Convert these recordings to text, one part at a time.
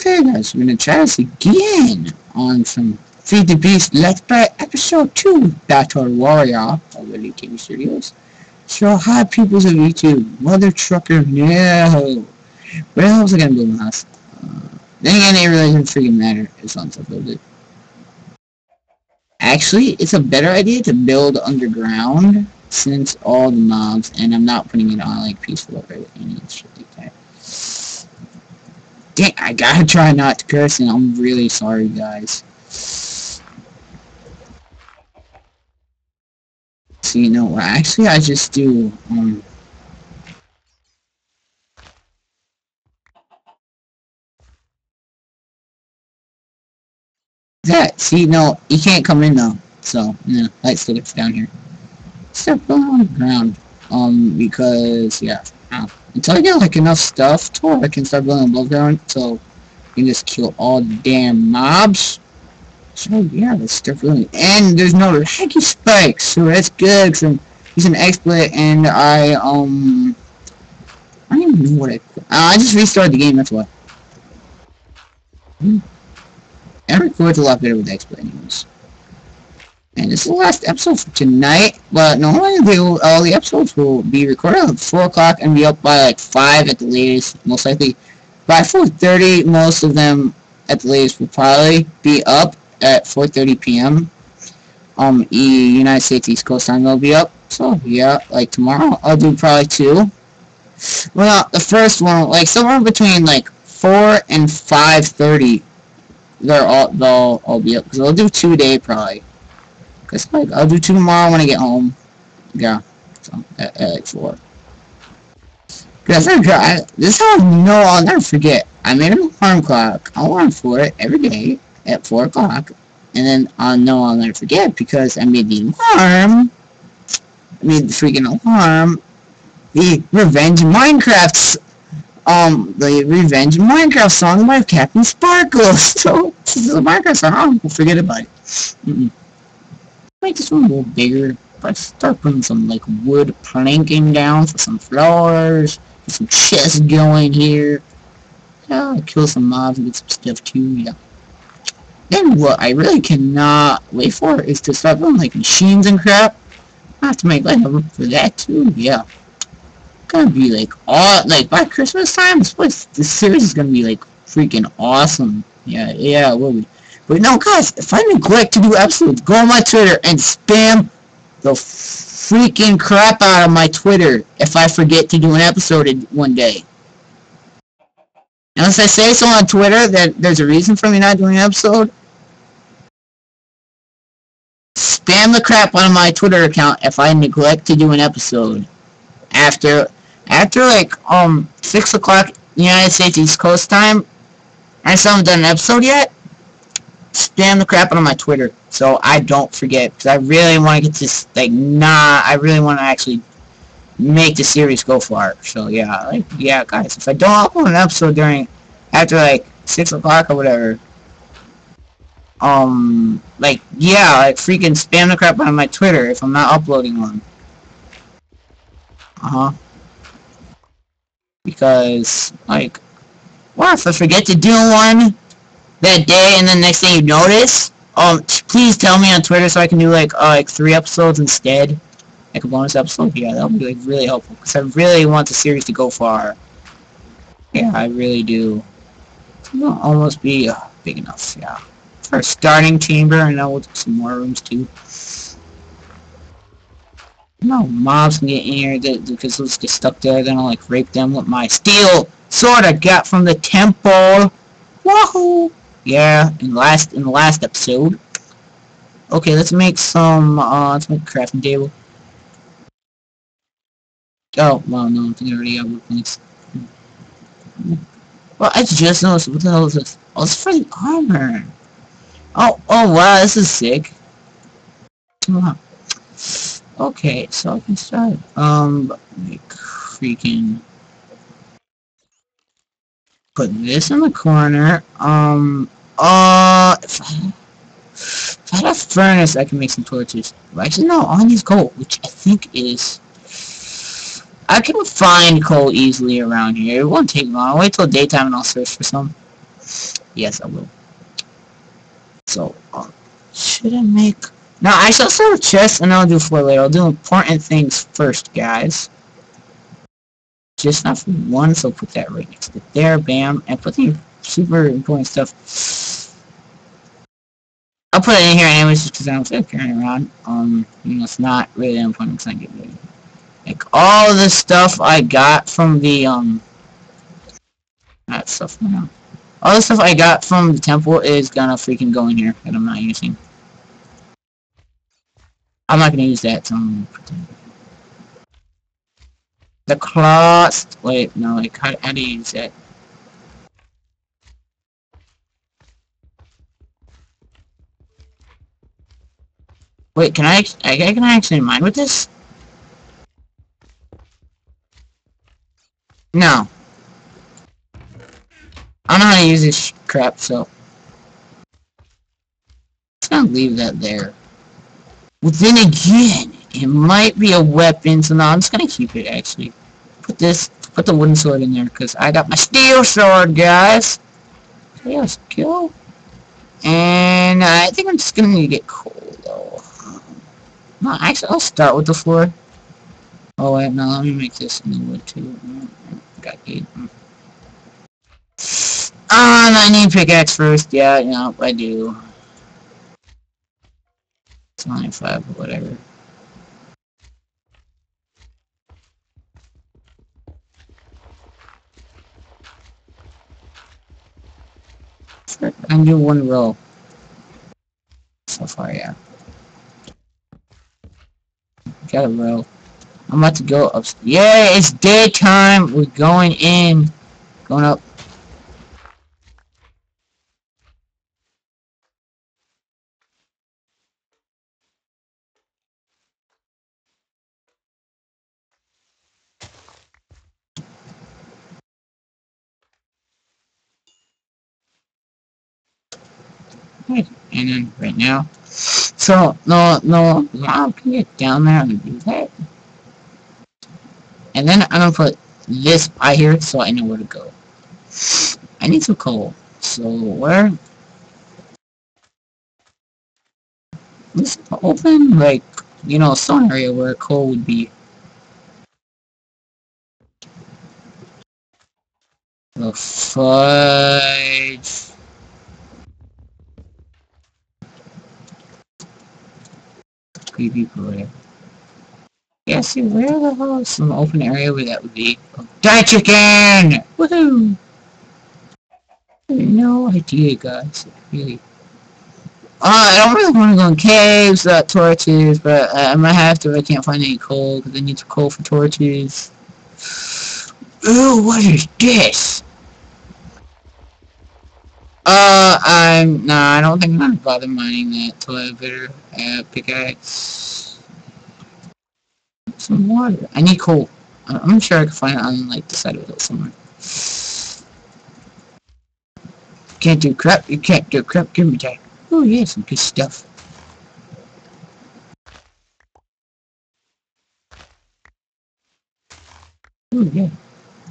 Okay guys, we're gonna try this again on some Feed the Beast Let's Play Episode 2 Battle Warrior of Willy TV Studios. So hi peoples of YouTube, mother trucker, no! Where the hell was I gonna build my house? Then again, it really doesn't freaking matter as long as I build it. Actually, it's a better idea to build underground since all the mobs, and I'm not putting it on like peaceful or any shit like that. Dang, I gotta try not to curse, and I'm really sorry, guys. So, you know what? Actually, I just do, that. See, no, you can't come in, though. So, no, let's get it down here. Stop going on the ground. Because, yeah, until I get, like, enough stuff to where I can start building above ground, so you can just kill all the damn mobs. So, yeah, let's start building. And there's no laggy spikes, so that's good, because he's an exploit, and I don't even know what I just restarted the game, that's why. I record a lot better with exploit anyways. And this is the last episode for tonight, but normally all the episodes will be recorded at 4 o'clock and be up by like 5 at the latest, most likely. By 4:30, most of them at the latest will probably be up at 4:30 p.m. United States East Coast time they'll be up, so yeah, like tomorrow I'll do probably 2. Well, the first one, like somewhere between like 4 and 5:30. They'll all be up, because I'll do 2 today probably. Cause like I'll do 2 tomorrow when I get home. Yeah, so at like 4. Cause this is how I know I'll never forget. I made an alarm clock. I alarm for it every day at 4 o'clock, and then I know I'll never forget because I made the alarm. I made the freaking alarm. The Revenge Minecraft's. The Revenge Minecraft song by Captain Sparkle. So, this is a Minecraft song. We'll forget about it. Make this one a little bigger. But start putting some, like, wood planking down for some floors. Get some chests going here. Yeah, kill some mobs and get some stuff too, yeah. Then what I really cannot wait for is to start building, like, machines and crap. I have to make, like, room for that too, yeah. Gonna be like all like by Christmas time this series is gonna be like freaking awesome. Yeah, it will be. But no guys, if I neglect to do episodes, go on my Twitter and spam the freaking crap out of my Twitter if I forget to do an episode in one day. Unless I say so on Twitter that there's a reason for me not doing an episode. Spam the crap out of my Twitter account if I neglect to do an episode. After like 6 o'clock United States East Coast time, I still haven't done an episode yet. Spam the crap out of my Twitter so I don't forget, because I really want to get this like I really want to actually make the series go far. So yeah, like yeah, guys, if I don't upload an episode after like 6 o'clock or whatever, like yeah, like freaking spam the crap out of my Twitter if I'm not uploading one. Because, like, what if I forget to do one that day and then next thing you notice? Please tell me on Twitter so I can do, like 3 episodes instead. Like a bonus episode? Yeah, that would be, like, really helpful. Because I really want the series to go far. Yeah, I really do. It'll almost be big enough, yeah. For a starting chamber, and then we'll do some more rooms, too. No mobs can get in here because they'll just get stuck there. Then I'll like rape them with my steel sword I got from the temple. Wahoo! Yeah, in the last episode. Okay, let's make some. Let's make a crafting table. Oh wow, no, I think I already have wood planks. Well, I just noticed. What the hell is this? Oh, it's for the armor. Oh wow, this is sick. Come on. Okay, so I can start, like, freaking, put this in the corner, if I had a furnace, I can make some torches. Actually, no, I need coal, which I think is, I can find coal easily around here. It won't take long. I'll wait till daytime and I'll search for some. Yes, I will. So, should I make... No, I shall sell a chest and I'll do for later. I'll do important things first, guys. Just not for one, so put that right next to there, bam. And put the super important stuff. I'll put it in here anyways, just because I don't feel carrying around. You know, it's not really that important because I get ready. Like, all the stuff I got from the, that stuff right now. All the stuff I got from the temple is gonna freaking go in here that I'm not using. I'm not gonna use that, so I'm gonna pretend. The cloth. Wait, no, like, how do you use that? Wait, can I actually mine with this? No. I don't know how to use this crap, so. Let's not leave that there. Well, then again, it might be a weapon, so no, I'm just gonna keep it, actually. Put the wooden sword in there, because I got my steel sword, guys! Okay, let's go. And I think I'm just gonna need to get coal, though. No, actually, I'll start with the floor. Oh, wait, no, let me make this in the wood, too. Got 8. I need pickaxe first, yeah, no, I do. It's 95, but whatever. Sure, I can do one row. So far, yeah. Got a row. I'm about to go up. Yeah, it's daytime! We're going in. Going up. And then right now, so no, I can get down there and do that, and then I'm gonna put this by here so I know where to go. I need some coal, so where? This is open, like, you know, some area where coal would be. The fudge. People, yeah, see, where the hell is some open area where that would be? Oh, die chicken! Woohoo! No idea, guys. Really. I don't really want to go in caves without torches, but I might have to if I can't find any coal, because I need some coal for torches. Ooh, what is this? I don't think I'm gonna bother mining that till I have better pickaxe. Some water. I need coal. I'm sure I can find it on, like, the side of the hill somewhere. Can't do crap. You can't do crap. Give me that. Oh, yeah, some good stuff. Oh, yeah.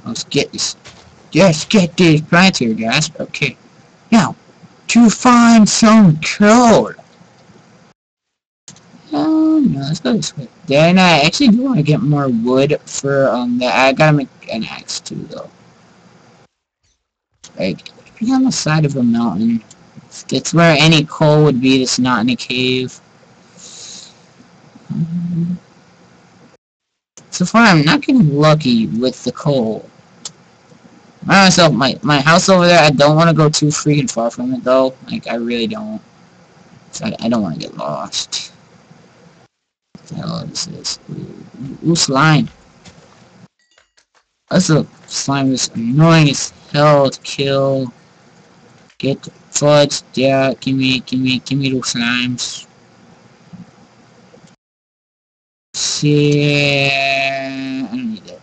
Let's get this. Yes, get these plants here, guys. Okay. Now, to find some coal. Oh no, let's go this way. Then I actually do want to get more wood for that. I gotta make an axe too, though. Like, if you're on the side of a mountain, it's where any coal would be that's not in a cave. So far, I'm not getting lucky with the coal. Myself, my house over there, I don't want to go too freaking far from it, though. Like, I really don't. So I don't want to get lost. What the hell is this? Ooh, slime. That's a slime that's annoying as hell to kill. Get the fudge. Yeah, give me those slimes. Yeah, I don't need that.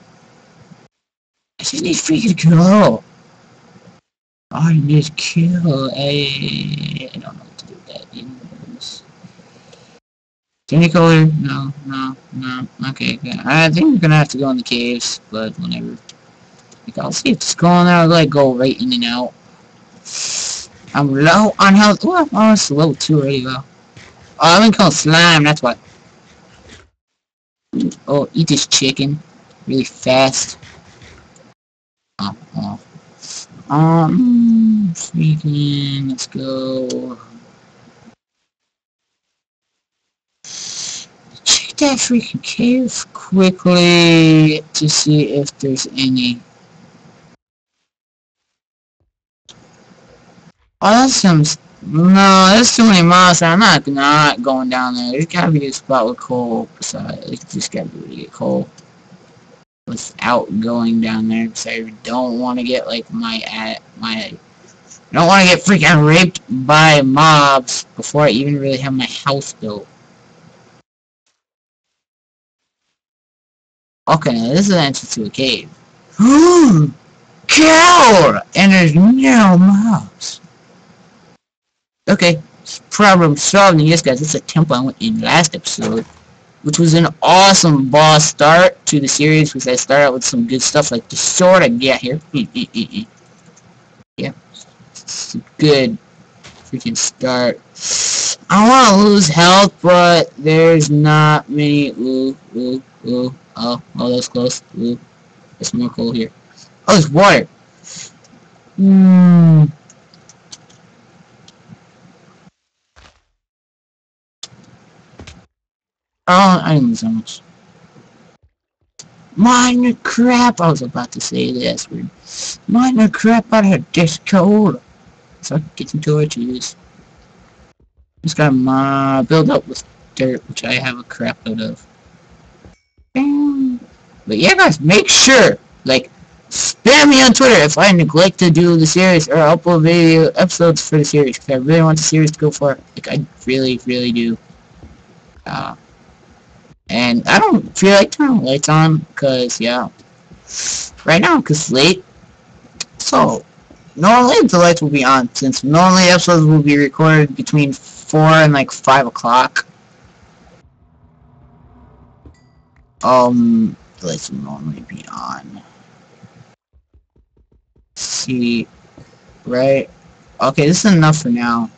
I just need freaking kill. I need kill. I don't know what to do with that. Anyways. Technicolor? No. Okay, good. I think we're gonna have to go in the caves, but whenever. Like, I'll see if it's going there. I'll, like, go right in and out. I'm low on health. Ooh, I'm almost level 2 already though. Oh, I'm gonna call slime, that's why. Oh, eat this chicken really fast. Freaking, let's go. Check that freaking cave quickly to see if there's any. Oh, that's some. No, there's too many monsters. I'm not going down there. There's gotta be a spot with coal. Besides, it's just gotta be where you get coal. Without going down there, because I don't want to get like I don't want to get freaking raped by mobs before I even really have my house built. Okay, now this is an entrance to a cave. Cow! And there's no mobs. Okay, problem solved. And yes, guys, this is a temple I went in last episode, which was an awesome boss start to the series because I started out with some good stuff like the sword I got here. Yeah, it's a good freaking start. I don't want to lose health, but there's not many. Oh, that's close. There's more coal here. Oh, there's water. Oh, I didn't lose so much. Minor crap! I was about to say this. Minor crap out of Discord. So I can get some torches. Just gotta build up with dirt, which I have a crap load of. But yeah, guys, make sure, like, spam me on Twitter if I neglect to do the series or upload video episodes for the series, because I really want the series to go far. Like, I really, really do. And I don't feel like turning lights on, because, yeah, right now, because it's late. So, normally the lights will be on, since normally episodes will be recorded between 4 and, like, 5 o'clock. The lights will normally be on. Let's see, right? Okay, this is enough for now.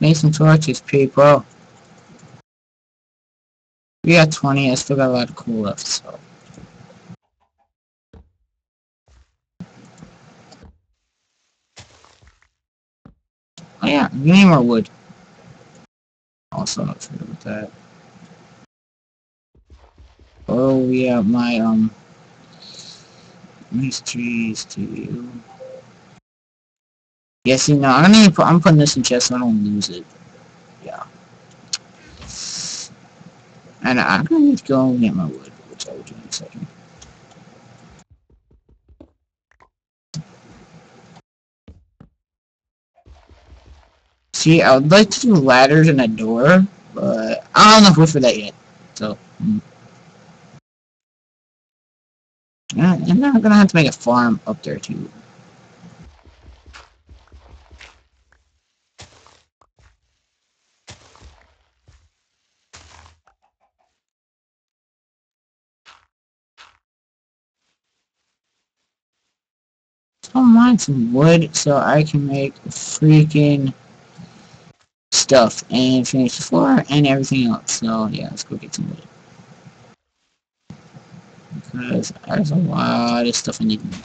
Made some torches, people. We got 20, I still got a lot of coal left, so. Oh yeah, we need more wood. Also not sure about that. Oh yeah, my these trees too. Yeah, see, no, I'm putting this in chest so I don't lose it. Yeah. And I'm gonna need to go and get my wood, which I will do in a second. See, I would like to do ladders and a door, but I don't have enough wood for that yet. So, And I'm gonna have to make a farm up there too. I'll mine some wood so I can make freaking stuff and finish the floor and everything else. So yeah, let's go get some wood. Because there's a lot of stuff I need to make.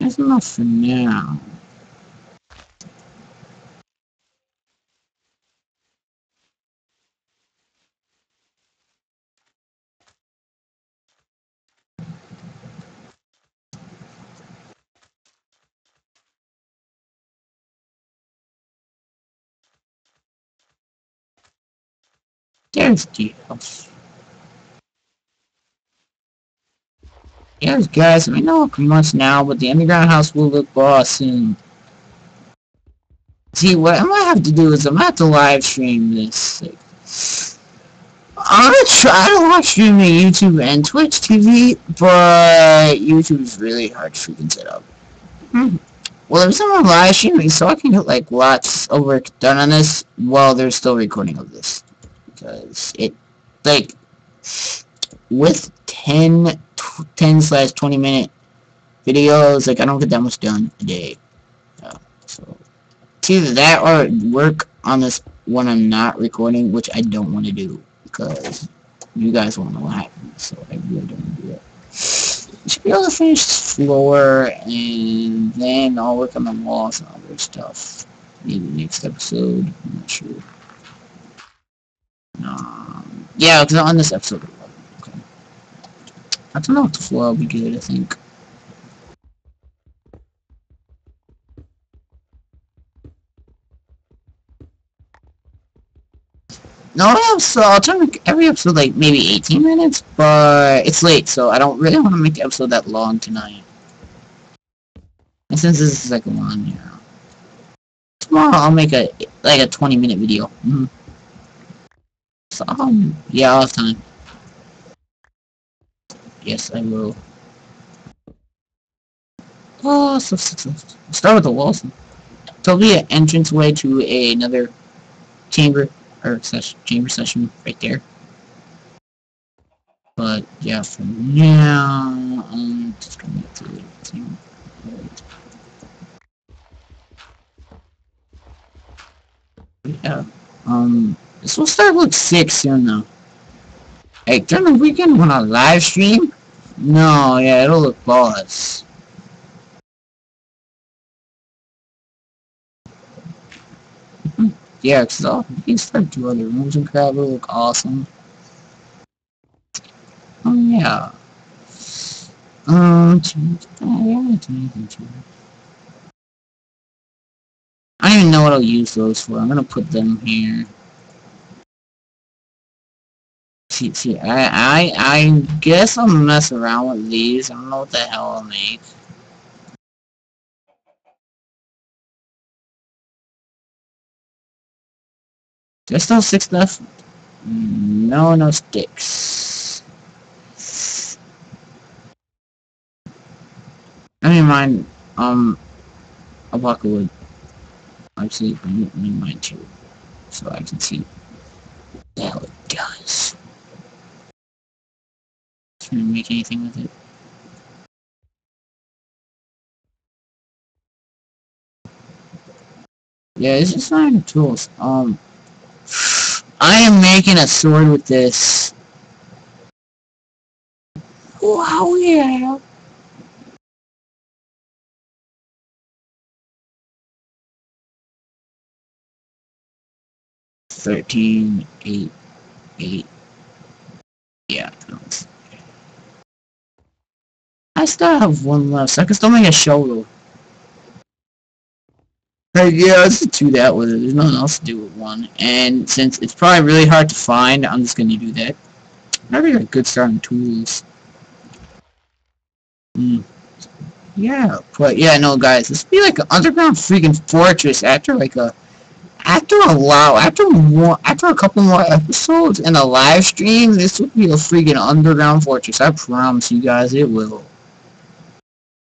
There's nothing now. There's deals. Yes, guys, we know for months now, but the underground house will look boss soon. See, what I might have to do is I might have to live stream this. Like, I'm gonna try to live stream on YouTube and Twitch TV, but YouTube is really hard to freaking set up. Well, there's someone live streaming, so I can get like lots of work done on this while there's still recording of this, because it like with 10/20 minute videos, like I don't get that much done a day. So it's either that or work on this when I'm not recording, which I don't want to do because you guys won't know what happens. So I really don't want to do that. I should be able to finish this floor, and then I'll work on the walls and other stuff. Maybe next episode. I'm not sure. Yeah, because on this episode. I don't know if the floor will be good, I think. No, so I'll try to make every episode like maybe 18 minutes, but it's late, so I don't really want to make the episode that long tonight. And since this is like a long, tomorrow I'll make a, like a 20-minute video. So, yeah, I'll have time. Yes, I will. Oh, so successful. We'll start with the walls. There'll be an entranceway to another chamber or chamber session right there. But yeah, for now, I'm just going to do everything. Yeah. This will start with 6 soon though. Like, during the weekend when I live stream? No, yeah, it'll look boss. Yeah, because I'll start 2 other rooms and crap, it'll look awesome. Oh, yeah. I don't even know what I'll use those for. I'm gonna put them here. See, I guess I'll mess around with these. I don't know what the hell I'll make. There's still 6 left. No, no sticks. I mean, mine, a block of wood. Actually, bring mine too, so I can see what the hell it does. Can I make anything with it? Yeah, it's just not even tools. I am making a sword with this. Wow, yeah. Eight. Yeah, that I still have 1 left, so I can still make a shovel. Hey, yeah, let's do that with it. There's nothing else to do with 1. And since it's probably really hard to find, I'm just gonna do that. I already got a good start on tools. Yeah, but yeah, no, guys, this would be like an underground freaking fortress after like a after a couple more episodes and a live stream. This would be a freaking underground fortress. I promise you guys, it will.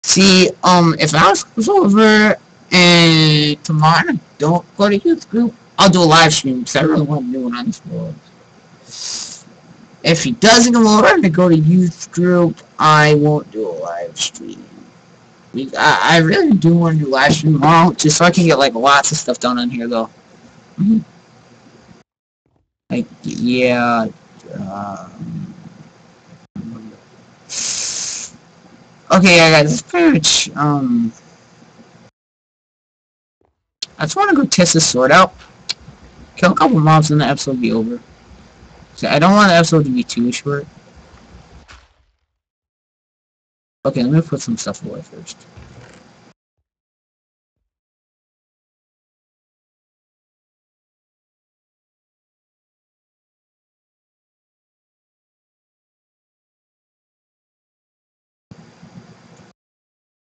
See, if Alex goes over and tomorrow I don't go to youth group, I'll do a live stream because I really want to do one on this world. If he doesn't come over and go to youth group, I won't do a live stream. I really do want to do live stream tomorrow just so I can get like lots of stuff done on here though. Like, yeah. Okay, I got this pretty much, I just want to go test this sword out. Kill a couple mobs and the episode will be over. So I don't want the episode to be too short. Okay, let me put some stuff away first.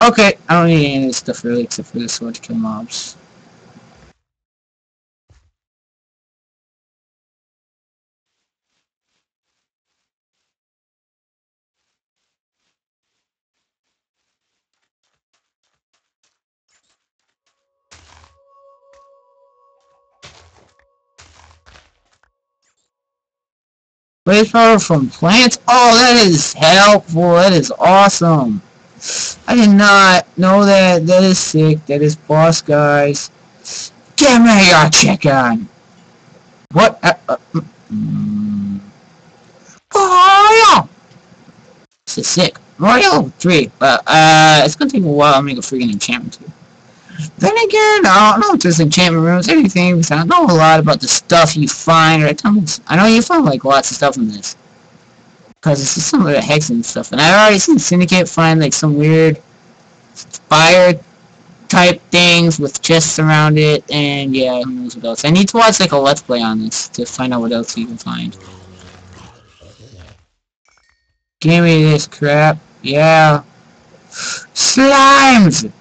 Okay, I don't need any of this stuff really except for this sword to kill mobs. Waste power from plants? Oh, that is helpful. That is awesome. I did not know that. That is sick. That is boss, guys. Give me your chicken. What? Mario! This is sick. Mario 3. Well, it's gonna take a while to make a freaking enchantment too. Then again, I don't know if there's enchantment rooms or anything, because I don't know a lot about the stuff you find. Or I know you found, like, lots of stuff in this. Because this is some of the hexing and stuff. And I've already seen Syndicate find, like, some weird fire-type things with chests around it. And, yeah, who knows what else. I need to watch, like, a Let's Play on this to find out what else you can find. Give me this crap. Yeah. Slimes!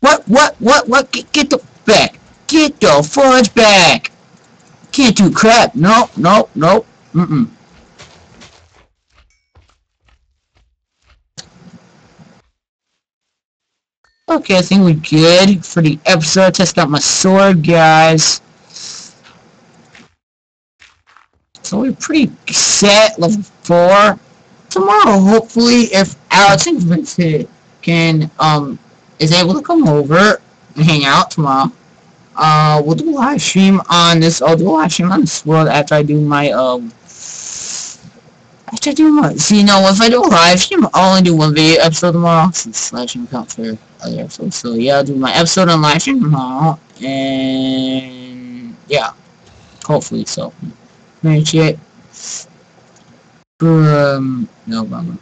What? Get the back. Get the fudge back. Can't do crap. No. Okay, I think we're good for the episode. Test out my sword, guys. So we're pretty set, level 4. Tomorrow, hopefully, if Alex and Vince can, is able to come over and hang out tomorrow. We'll do a live stream on this. I'll do a live stream on this world after I do my, See, no, if I do a live stream, I'll only do one video episode tomorrow, since live stream counts for other episodes. So, yeah, I'll do my episode on live stream tomorrow, and, yeah. Hopefully, so. Manage it. No bummer.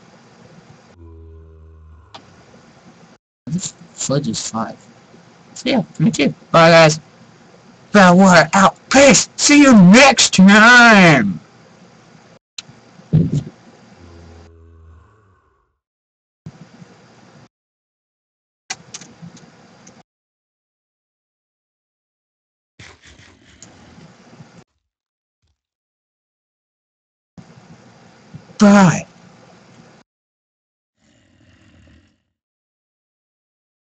This fudge is 5. So yeah, me too. Bye guys. Bad water out. Peace. See you next time. Bye.